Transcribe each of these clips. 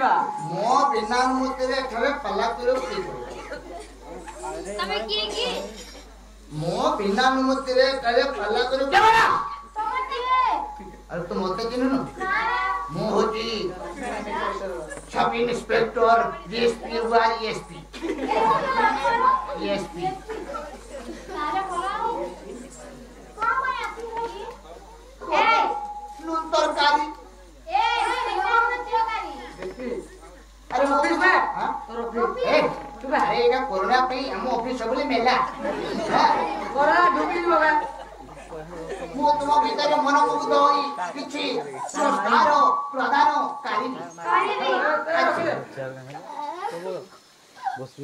जीवा मो बिना मुतरे खबे पल्ला करो की तमे की मो बिना मुतरे करे पल्ला करो के बड़ा समझतिवे अरे तुम होते किन न मो होती सब इंस्पेक्टर डीएसपी हुआ एसपी सारा बोला का मैं आती हूं ए नून तरकारी ए नून तरकारी देखी अरे ऑफिस में हां और ऑफिस ए तू अरे का कोरोना पे हम ऑफिस सबले मेला हां कोरोना ढुकी होगा मो तुम भीतर मन को दई किछि संस्कारो प्रदानो कारिनी तो बोलो बस ए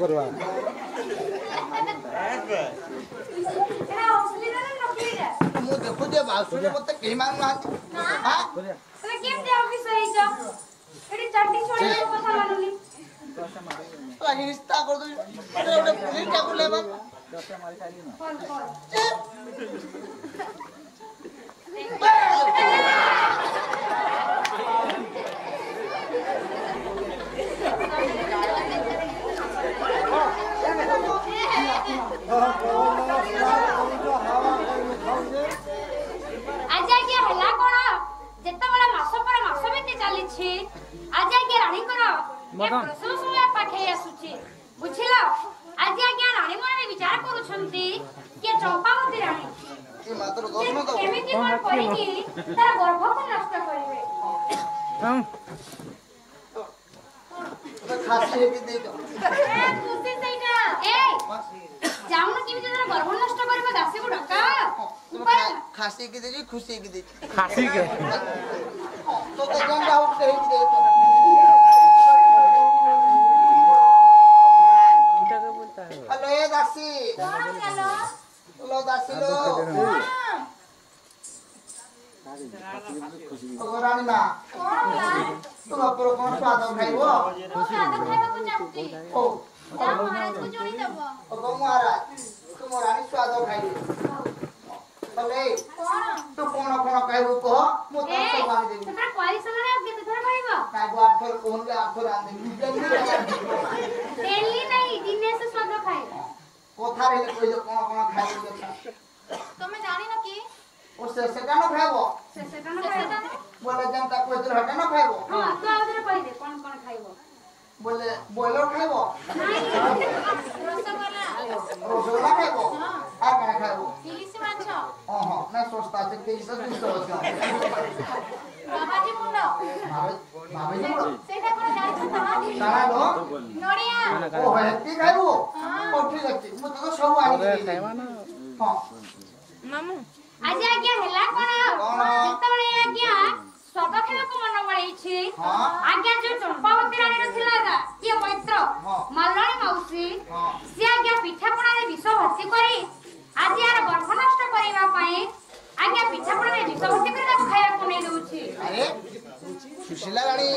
करवा ए असली रे नकली रे मु देखो जे बासुरे मते के मान ना हां तू केम दे ऑफिस होई छ एडी चट्टी छोड़ी को कथा मानली तो हिस्सा कर दो ओडे पुलिस क्या कर लेबा दसे मारी खाली ना फोन आजा के हला कोना जत्ता वाला मासो पर मासो बेते चली छी आजा के रानी करो प्रश्न समय पाखे आसुची बुझिलो आजा के रानी मन विचार करू छंती के चंपावती रानी के मात्र गौरव तो केमिति कोन करी की तार गर्भ को नष्ट करिवे हम तो खासी भी दे दो ए खुशी सेटा ए जामुन की जरा गर्भ नष्ट करबे दासी को ढका ऊपर खासी की देजी खुशी की देजी खासी के तो गंगा हो सही दे तो उनका क्या बोलता है हेलो ए दासी हेलो दासी लो गोरानी ना तुम ऊपर कौन स्वाद खाइबो स्वाद खाइबो को जानती ओ महाराज को जोड़ी देबो ओ महाराज तुम रानी स्वाद खाइबो भले तो कोन कहबो को मो तो सवाल दे तोरा कोरी सगरे अब के तोरा भाईबो काबो आप पर कोन के आप पर आंदे डेली नहीं दिने से स्वाद खाए कोथा रे कोइ कोन खाइबो तमे जानि न की ओ से कानो खाइबो से कानो खाइबो बोले जनता कोइ दिन हटा न खाइबो हां तो आदर कहि दे कोन कोन खाइबो बोले बोलो खाइबो नहीं रसगोला रसगोला खाइबो आ का खाइबो इलिसी माछ ओहो ना सस्ता से के इसे सस्ता होगा बाबाजी मुंडो बाबाजी मुंडो सेटा को जाय छ बाबाजी सारा लो नोडिया ओ हेती खाइबो हां ठीक अछि मु तो सब आनी खाइबा ना हां मामू आज आ गया हेला कोन जतबे आ गया स्वाद खाइबा को मन बळै छी आ गया जो चंपावती रानी रथिलागा के मित्र मल्लाणी मौसी से आ गया पिठा पणा रे विष भर्ती करी आज यार गर्भ नष्ट करैबा पई आ गया पिठा पणा रे विष भर्ती करी ताको खाइबा को नै देउ छी अरे सुशीला रानी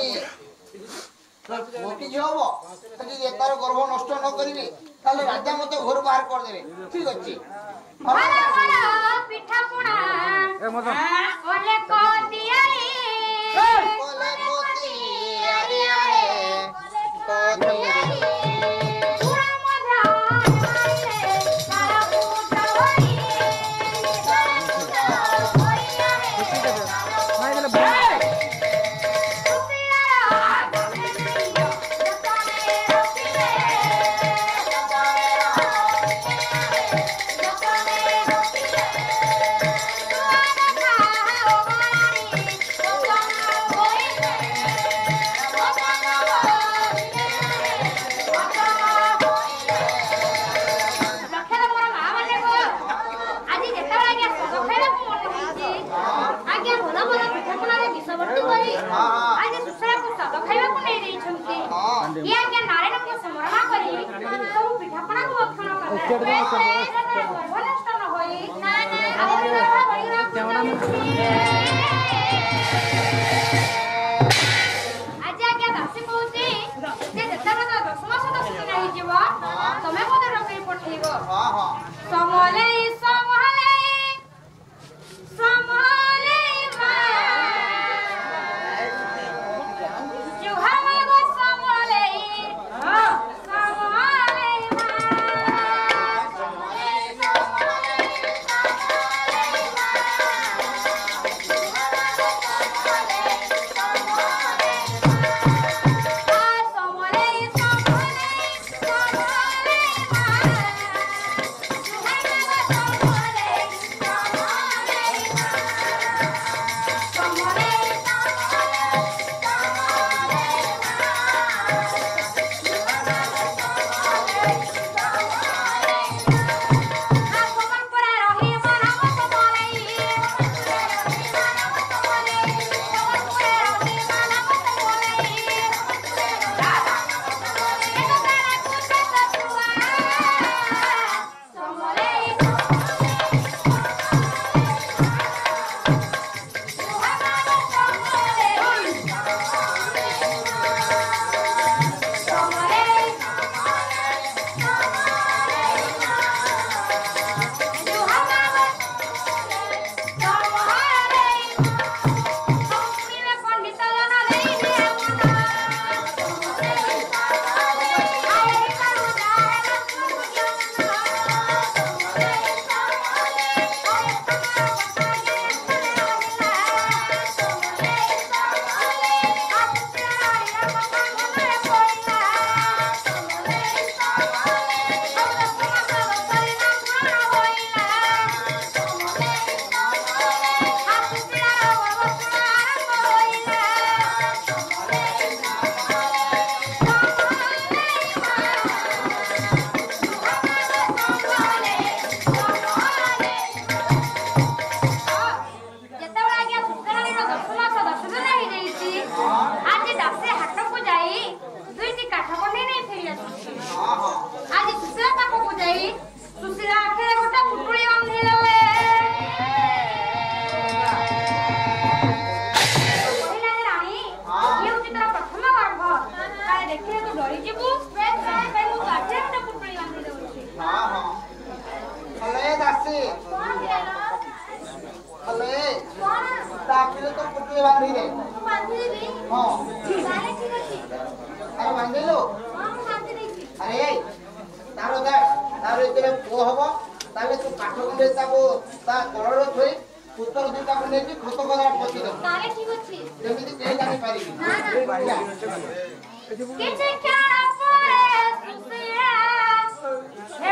मोटी जोबो तजी एतार गर्भ नष्ट न करिबे ताले राजा मते घर बाहर कर देबे ठीक अछि मारा मारा पिठा पणा ए मजा ओले को दियारी ओले को दियारी आरे ओले को दियारी अरे बंदे लो अरे तारो दार तारो इतने पो हबो ताले तू पाठो गुले ताको ता करोड़ो थोड़ी पुत्र दिन ताको नेबी खतो करा पति दो ताले ठीक अछि जमिति के जाने पारी ना ना के छै खाना परे सुसिया हे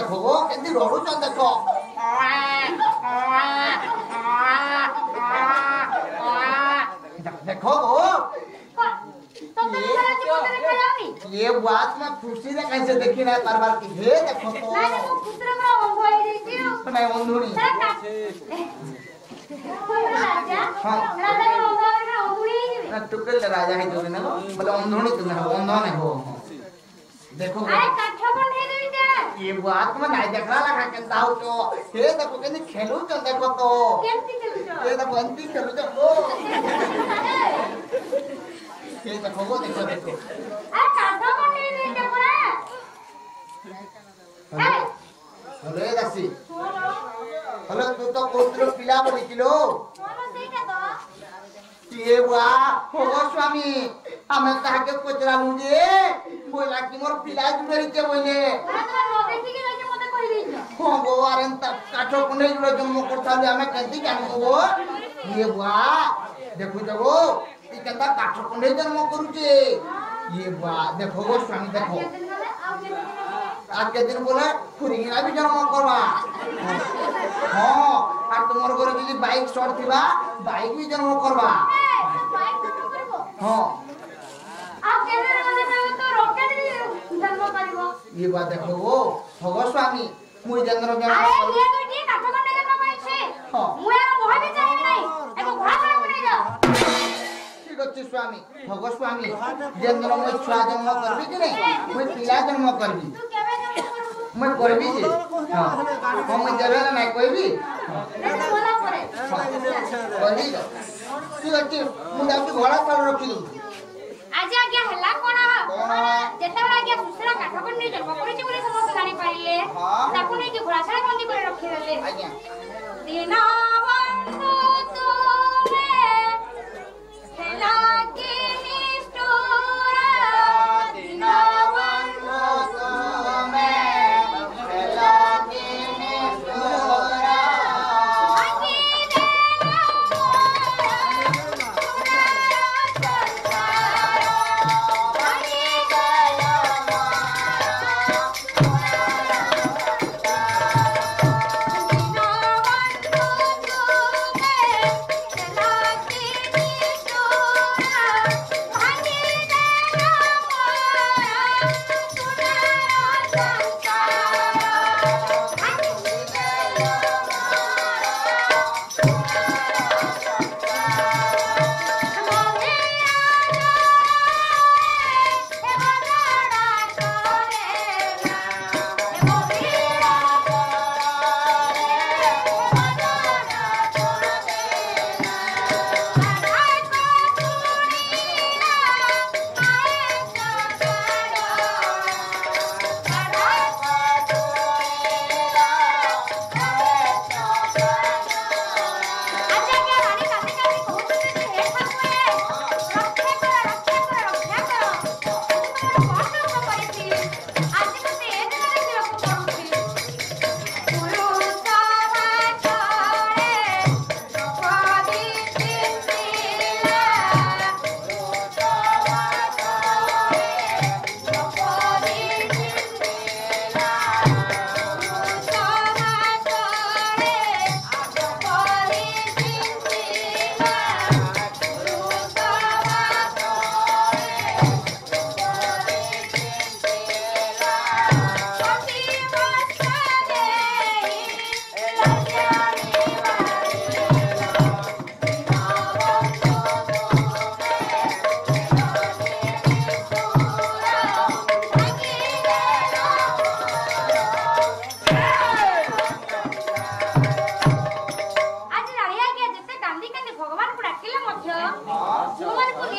बहू मेरी नाम नाम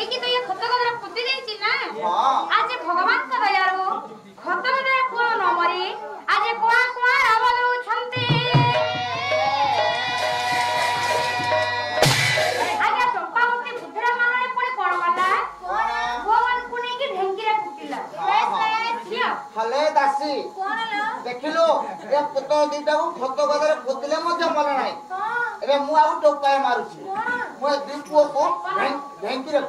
एक ही तो ये खत गदरा पुती दे छी ना आज भगवान का दयारो खत गदरा को न मरे आज कोआ कोआ रावलो छंती आज चंपा मुक्ति बुद्धरा मानले पड़े कोण वाला वो मन कुने की ढेंकीरा कुटिला हले दासी कोण लो देखिलो ये पुत दीटा को खत गदरा पुतले मध्य मल नाही अबे मु आउ टोकाय मारु छी मु दीपो को ढेंकीरा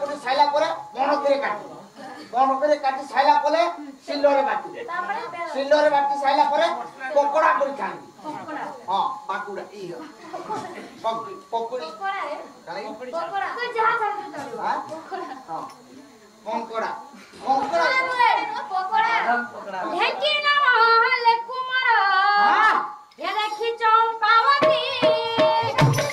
कोटी साइला करे बण करे काटी साइला पले सिल्लो रे बाटी साइला करे पकोड़ा करी खानी हां पकोड़ा ई सब पकोड़ा कोई जहां जाने तो हां पकोड़ा ढेंकी ना हले कुमार हां ये देखि चंपावती आज्ञा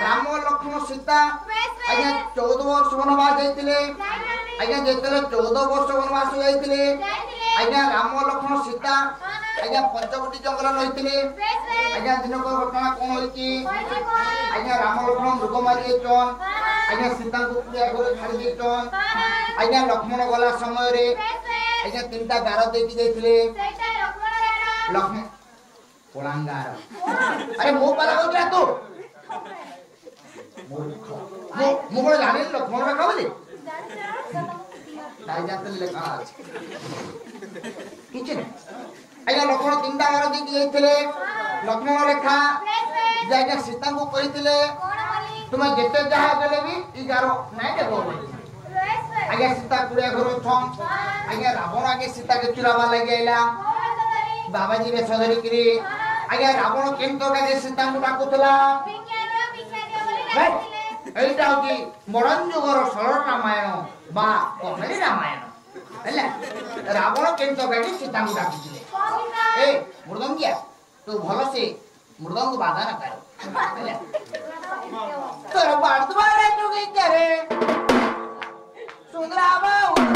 राम लक्ष्मण मृग मारी चौन आज्ञा सीता छाड़ी आज्ञा लक्ष्मण गला समय रे आज्ञा तीन टा गार देखिए लक्ष्मण पोलांगार अरे मो पाला होता तू मो को जाने लक्ष्मण का बोले ताई जाते ले का किचन आज्ञा लक्ष्मण तीन टा गार देखिए लक्ष्मण रेखा आज्ञा सीता को कहितले तुम्हें जिते जहाँ गले भी गारो नहीं देखो आज्ञा सीता कुड़े घर थम आज्ञा रावण आगे सीता के चुरावा लगे आइला बाबाजी रे सदरी करी आज्ञा रावण केम तो काजे सीता को डाकुतला एटा होकी मरण जुगर सरल रामायण बा कॉमेडी रामायण हैला रावण केम तो काजे सीता को डाकुतले ए मृदंगिया तू भलो से मृदंग बाधा ना करो हैला तो बार तुम्हारे चुकी करे सुंदरा बाबू।